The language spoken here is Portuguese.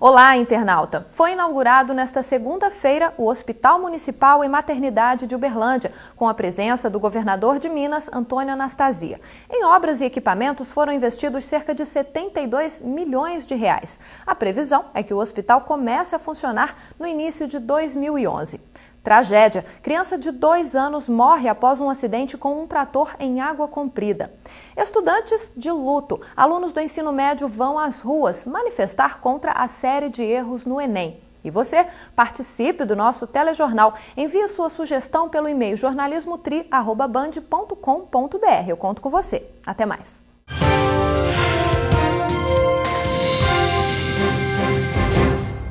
Olá, internauta! Foi inaugurado nesta segunda-feira o Hospital Municipal e Maternidade de Uberlândia, com a presença do governador de Minas, Antônio Anastasia. Em obras e equipamentos foram investidos cerca de 72 milhões de reais. A previsão é que o hospital comece a funcionar no início de 2011. Tragédia: criança de 2 anos morre após um acidente com um trator em Água Comprida. Estudantes de luto. Alunos do ensino médio vão às ruas manifestar contra a série de erros no Enem. E você? Participe do nosso telejornal. Envie sua sugestão pelo e-mail jornalismotri@band.com.br. Eu conto com você. Até mais.